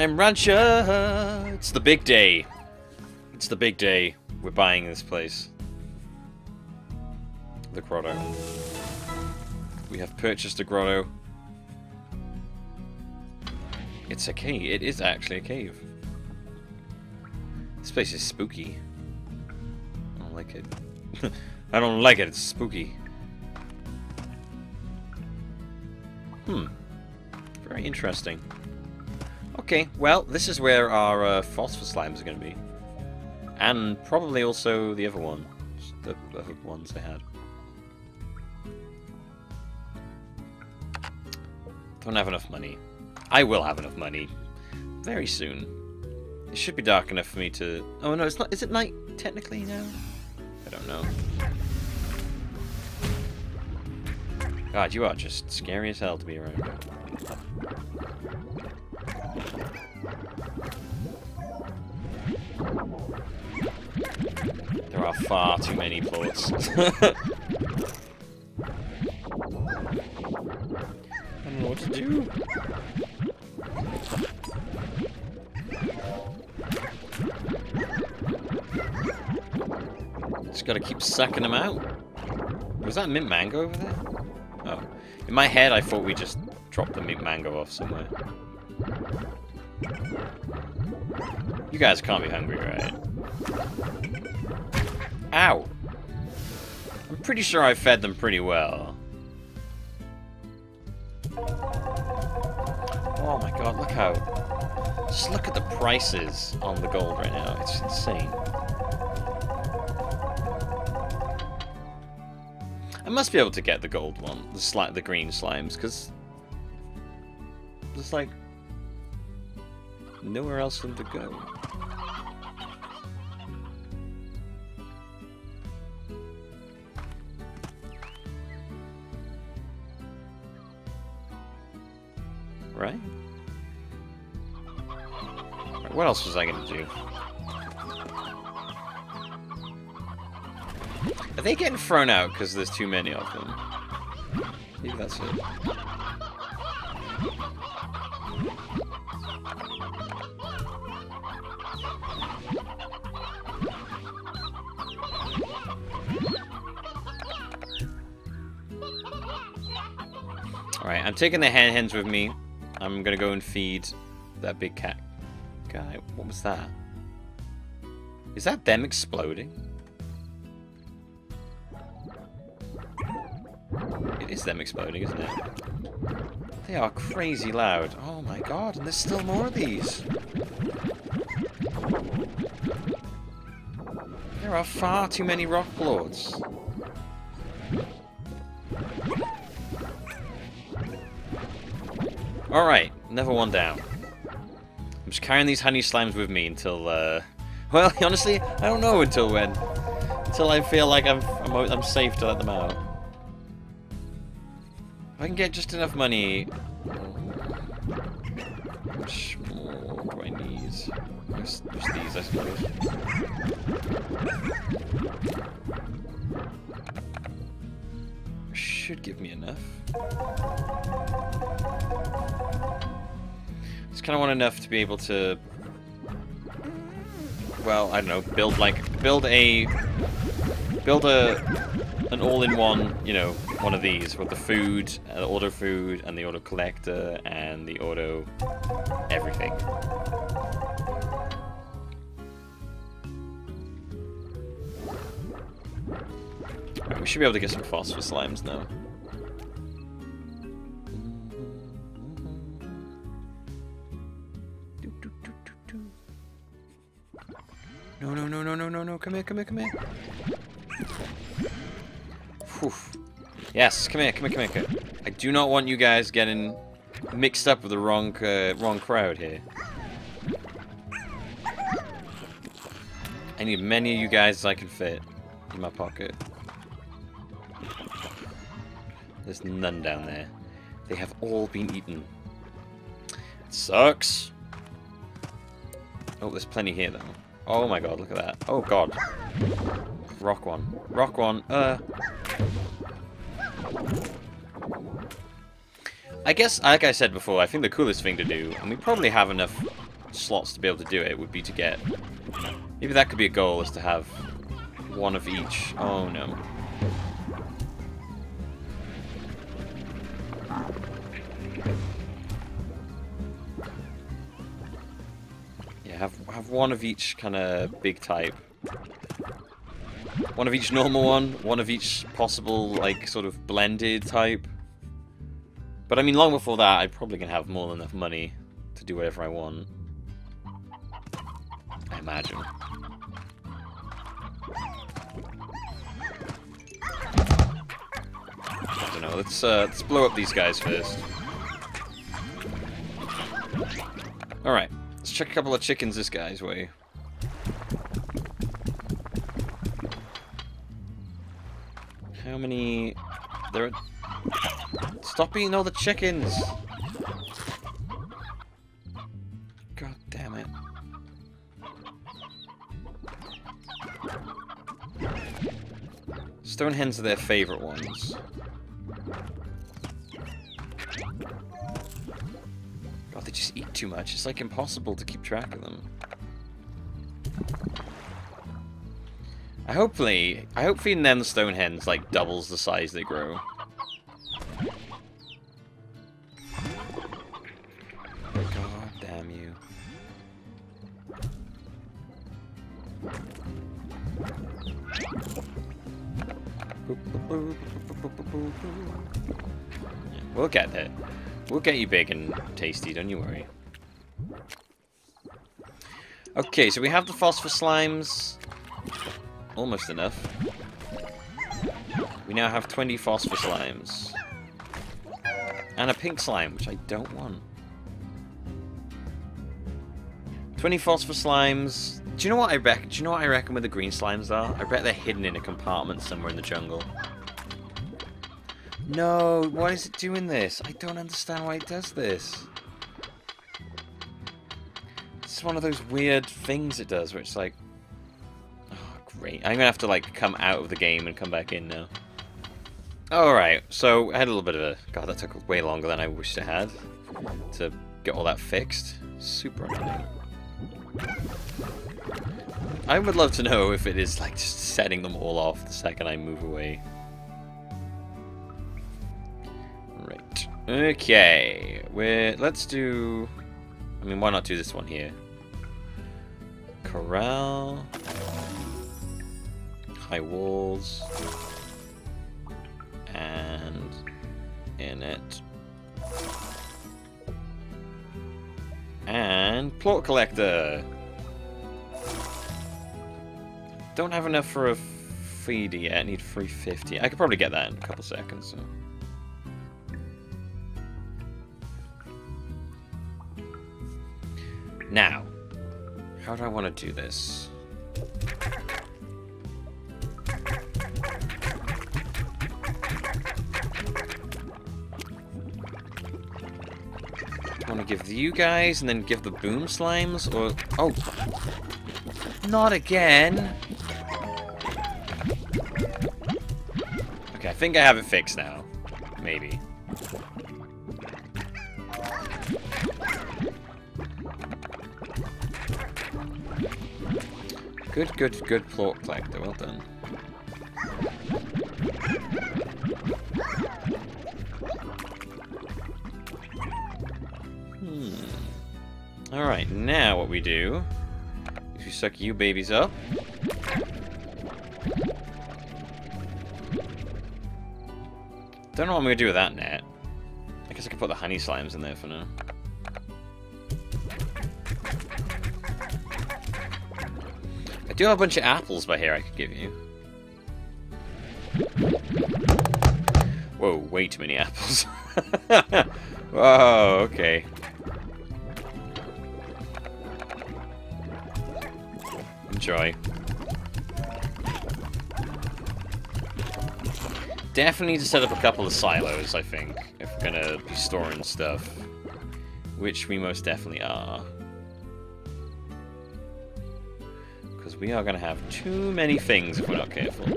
I'm Rancher. It's the big day. It's the big day. We're buying this place. The grotto. We have purchased a grotto. It's a cave. It is actually a cave. This place is spooky. I don't like it. I don't like it. It's spooky. Very interesting. Okay, well, this is where our phosphor slimes are going to be. And probably also the other one. The other ones they had. Don't have enough money. I will have enough money. Very soon. It should be dark enough for me to... Oh no, it's not... Is it night technically now? I don't know. God, you are just scary as hell to be around. There are far too many ports. What to do? Just gotta keep sucking them out. Was that mint mango over there? Oh. In my head, I thought we just dropped the mint mango off somewhere. You guys can't be hungry, right? Ow! I'm pretty sure I fed them pretty well. Oh my god, look how... Just look at the prices on the gold right now. It's insane. I must be able to get the gold one. The green slimes, because... There's like... Nowhere else for them to go. Right? What else was I gonna do? Are they getting thrown out because there's too many of them? Maybe that's it. Alright, I'm taking the hens with me. I'm gonna go and feed that big cat guy. What was that? Is that them exploding? It is them exploding, isn't it? They are crazy loud. Oh my god, and there's still more of these. There are far too many rock lords. Alright, another one down. I'm just carrying these honey slimes with me until, well, honestly, I don't know until when. Until I feel like I'm safe to let them out. If I can get just enough money... Which more do I need? Just these, I suppose. Should give me enough. Just kind of want enough to be able to, well, I don't know, build an all-in-one, you know, one of these with the food, the auto food, and the auto collector, and the auto everything. Right, we should be able to get some phosphor slimes now. No, no, no, no, no, no, no, come here, come here, come here. Whew. Yes, come here, come here, come here. I do not want you guys getting mixed up with the wrong crowd here. I need as many of you guys as I can fit in my pocket. There's none down there. They have all been eaten. It sucks. Oh, there's plenty here, though. Oh my god, look at that. Oh god. Rock one. Rock one. I guess, like I said before, I think the coolest thing to do, and we probably have enough slots to be able to do it would be to get... Maybe that could be a goal, is to have one of each. Oh, no. Yeah, have one of each kind of big type. One of each normal one of each possible, like, sort of blended type. But I mean, long before that, I probably can have more than enough money to do whatever I want. I imagine. I don't know, let's blow up these guys first. Alright, let's check a couple of chickens this guy's way. How many... There are... Stop eating all the chickens! God damn it. Stone hens are their favorite ones. God, they just eat too much. It's like impossible to keep track of them. I hope feeding them the stone hens like doubles the size they grow. God damn you. We'll get there. We'll get you big and tasty, don't you worry. Okay, so we have the phosphor slimes. Almost enough. We now have 20 phosphor slimes. And a pink slime, which I don't want. 20 phosphor slimes. Do you know what I reckon? Do you know what I reckon where the green slimes are? I bet they're hidden in a compartment somewhere in the jungle. No, why is it doing this? I don't understand why it does this. It's one of those weird things it does where it's like... I'm gonna have to like come out of the game and come back in now. Alright, so I had a little bit of a... God, that took way longer than I wished I had to get all that fixed. Super annoying. I would love to know if it is like just setting them all off the second I move away. Right. Okay. Let's do... I mean, why not do this one here? Corral... High walls, and in it, and plot collector. Don't have enough for a feeder yet. I need 350. I could probably get that in a couple seconds. So. Now, how do I want to do this? Give you guys and then give the boom slimes, or oh, not again. Okay, I think I have it fixed now. Maybe. Good plot collector. Well done. Alright, now what we do is we suck you babies up. Don't know what I'm going to do with that net. I guess I can put the honey slimes in there for now. I do have a bunch of apples by here I could give you. Whoa, way too many apples. Whoa, okay. Enjoy. Definitely need to set up a couple of silos, I think, if we're gonna be storing stuff. Which we most definitely are. Because we are gonna have too many things if we're not careful.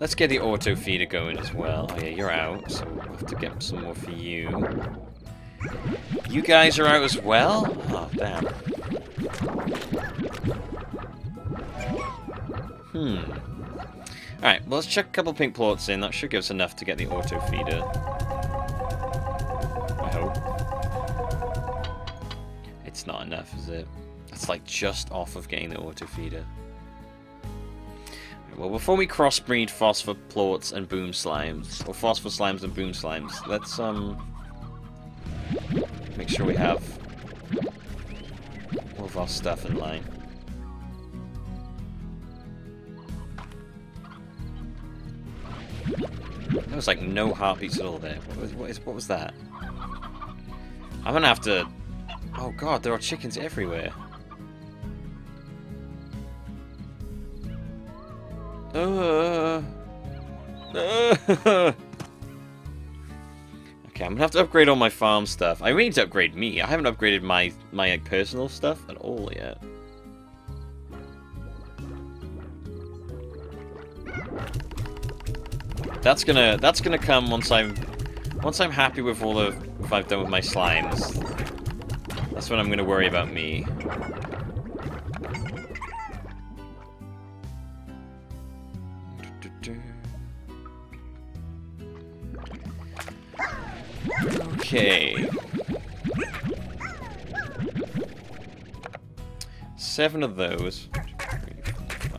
Let's get the auto feeder going as well. Oh yeah, you're out, so we'll have to get some more for you. You guys are out as well? Oh, damn. Alright, well let's chuck a couple pink plorts in. That should give us enough to get the auto feeder. I hope. It's not enough, is it? That's like just off of getting the auto feeder. Well, before we crossbreed phosphor plorts and boom slimes, or phosphor slimes and boom slimes, let's make sure we have all of our stuff in line. There was like no heartbeats at all there. What was that? I'm gonna have to. Oh god, there are chickens everywhere. Okay, I'm gonna have to upgrade all my farm stuff. I really need to upgrade me. I haven't upgraded my like, personal stuff at all yet. That's gonna come once I'm happy with all of what I've done with my slimes. That's when I'm gonna worry about me. Okay. 7 of those. 3, 4,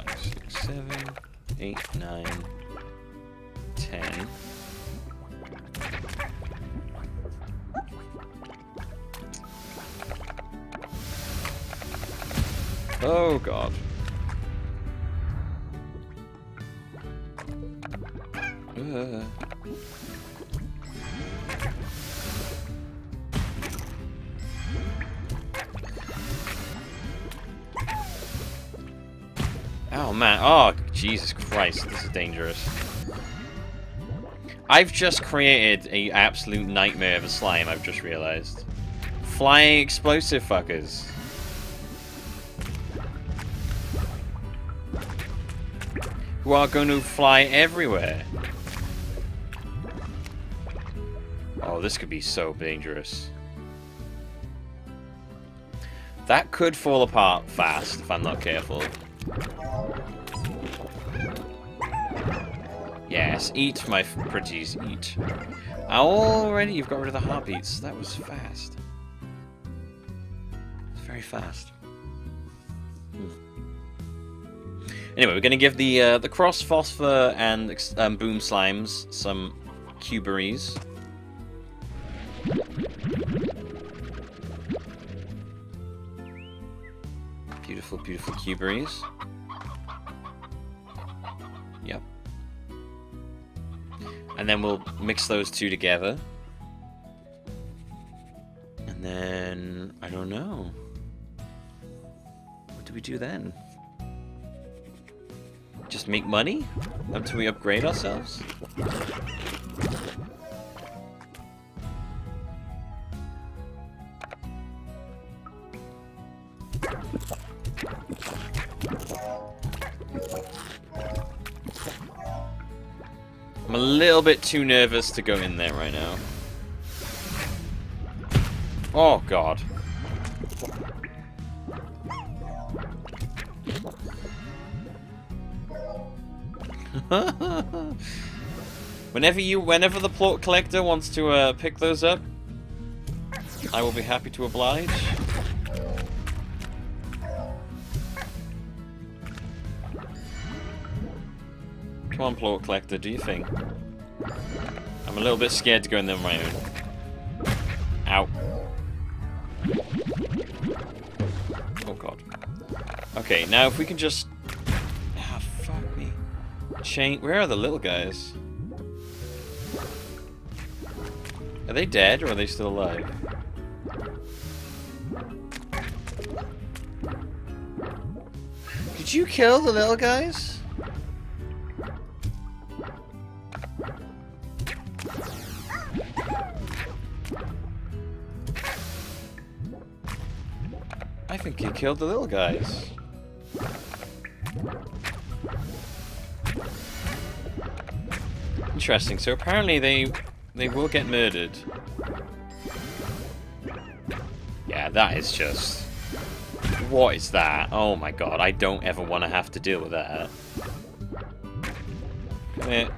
5, 6, 7, 8, 9, 10. Oh god. Oh man, oh Jesus Christ, this is dangerous. I've just created an absolute nightmare of a slime, I've just realized. Flying explosive fuckers. Who are going to fly everywhere. Oh, this could be so dangerous. That could fall apart fast if I'm not careful. Yes, eat, my pretties, eat. Already you've got rid of the heartbeats. That was fast. Very fast. Anyway, we're going to give the cross phosphor and boom slimes some cuberies. Beautiful, beautiful cuberies. Yep. And then we'll mix those two together. And then, I don't know. What do we do then? Just make money? Until we upgrade ourselves? I'm a little bit too nervous to go in there right now. Oh god. Whenever the plort collector wants to pick those up, I will be happy to oblige. Come on, plort collector, do you think? I'm a little bit scared to go in there on my own. Ow. Oh god. Okay, now if we can just... Ah, fuck me. Chain... Where are the little guys? Are they dead, or are they still alive? Did you kill the little guys? I think he killed the little guys. Interesting. So apparently they will get murdered. Yeah, that is just... What is that? Oh my god, I don't ever want to have to deal with that. Come here.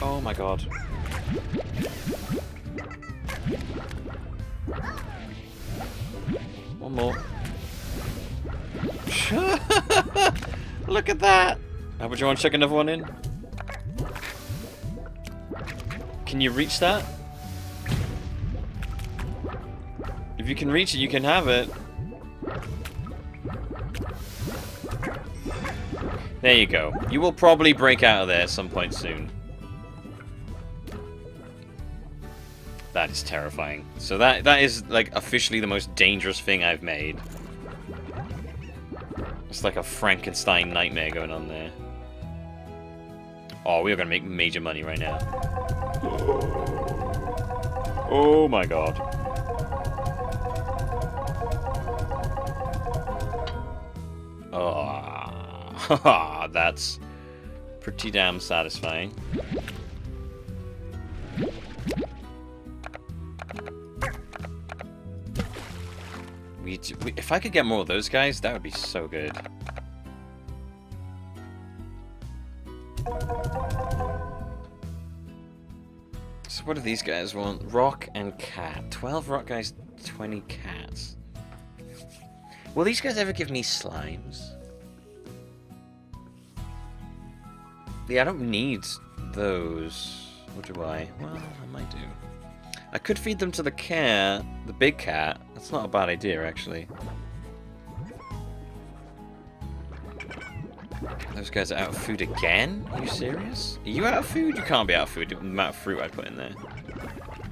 Oh my god. One more. Look at that! How would you want to chuck another one in? Can you reach that? If you can reach it, you can have it. There you go. You will probably break out of there at some point soon. That is terrifying. So that is, like, officially the most dangerous thing I've made. It's like a Frankenstein nightmare going on there. Oh, we are going to make major money right now. Oh my god. Oh, that's pretty damn satisfying. If I could get more of those guys, that would be so good. So what do these guys want? Rock and cat. 12 rock guys, 20 cats. Will these guys ever give me slimes? Yeah, I don't need those. Or do I? Well, I might do. I could feed them to the cat, the big cat. That's not a bad idea, actually. Those guys are out of food again? Are you serious? Are you out of food? You can't be out of food, the amount of fruit I put in there.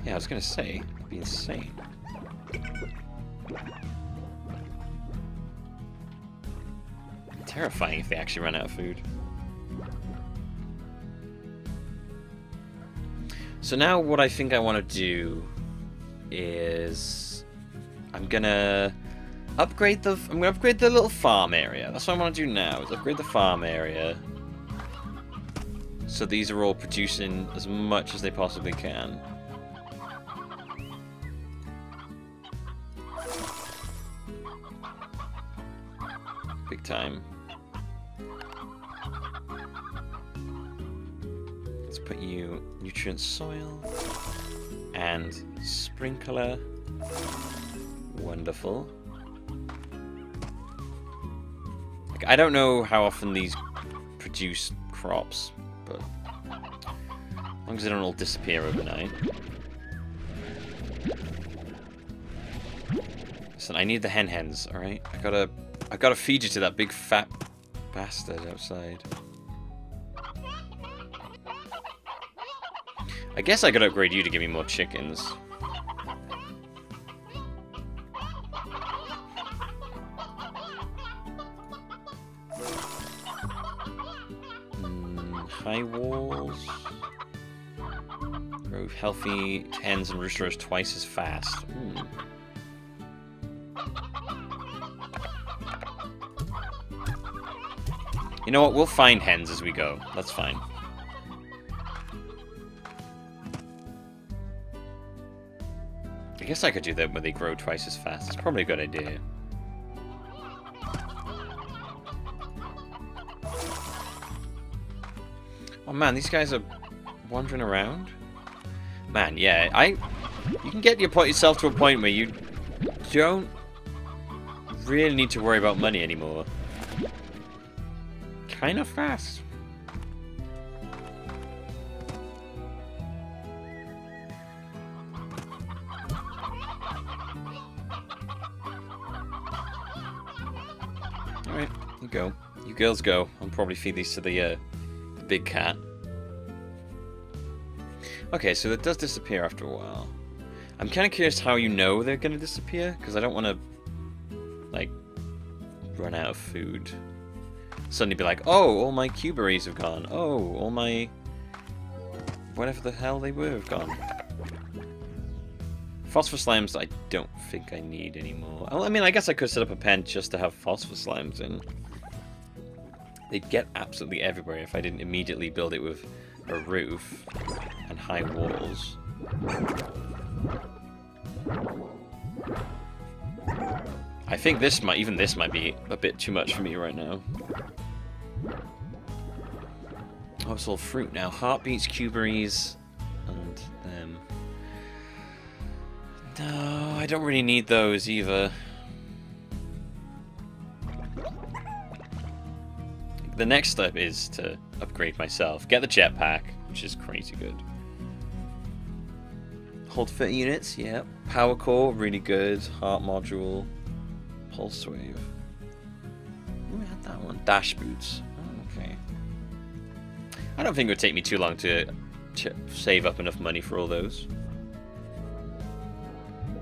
Yeah, I was gonna say, it'd be insane. Terrifying if they actually run out of food. So now what I think I want to do is I'm gonna upgrade the little farm area. That's what I want to do now, is upgrade the farm area. So these are all producing as much as they possibly can. Big time. Put you nutrient soil and sprinkler. Wonderful. Like, I don't know how often these produce crops, but as long as they don't all disappear overnight. Listen, I need the hens, all right? I gotta feed you to that big fat bastard outside. I guess I could upgrade you to give me more chickens. High walls. Grow healthy hens and roosters twice as fast. You know what? We'll find hens as we go. That's fine. I guess I could do that where they grow twice as fast. It's probably a good idea. Oh man, these guys are wandering around. Man, yeah, you can get yourself to a point where you don't really need to worry about money anymore. Kind of fast. Go. You girls go. I'll probably feed these to the big cat. Okay, so that does disappear after a while. I'm kind of curious how you know they're going to disappear, because I don't want to, like, run out of food. Suddenly be like, oh, all my cuberies have gone. Oh, all my... whatever the hell they were have gone. Phosphor slimes I don't think I need anymore. I mean, I guess I could set up a pen just to have phosphor slimes in. They'd get absolutely everywhere if I didn't immediately build it with a roof and high walls. I think this might, even this might be a bit too much for me right now. Oh, it's all fruit now. Heartbeats, cuberies, and them. No, I don't really need those either. The next step is to upgrade myself. Get the jetpack, which is crazy good. Hold 30 units, yeah. Power core, really good. Heart module. Pulse wave. Ooh, I had that one. Dash boots. Oh, okay. I don't think it would take me too long to save up enough money for all those.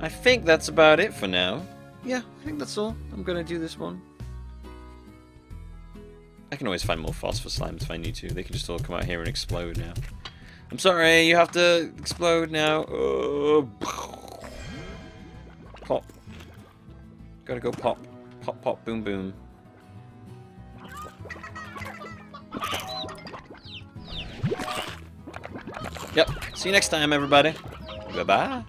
I think that's about it for now. Yeah, I think that's all. I'm gonna do this one. I can always find more phosphor slimes if I need to. They can just all come out here and explode now. I'm sorry, you have to explode now. Oh. Pop. Gotta go pop. Pop, pop, boom, boom. Yep. See you next time, everybody. Goodbye.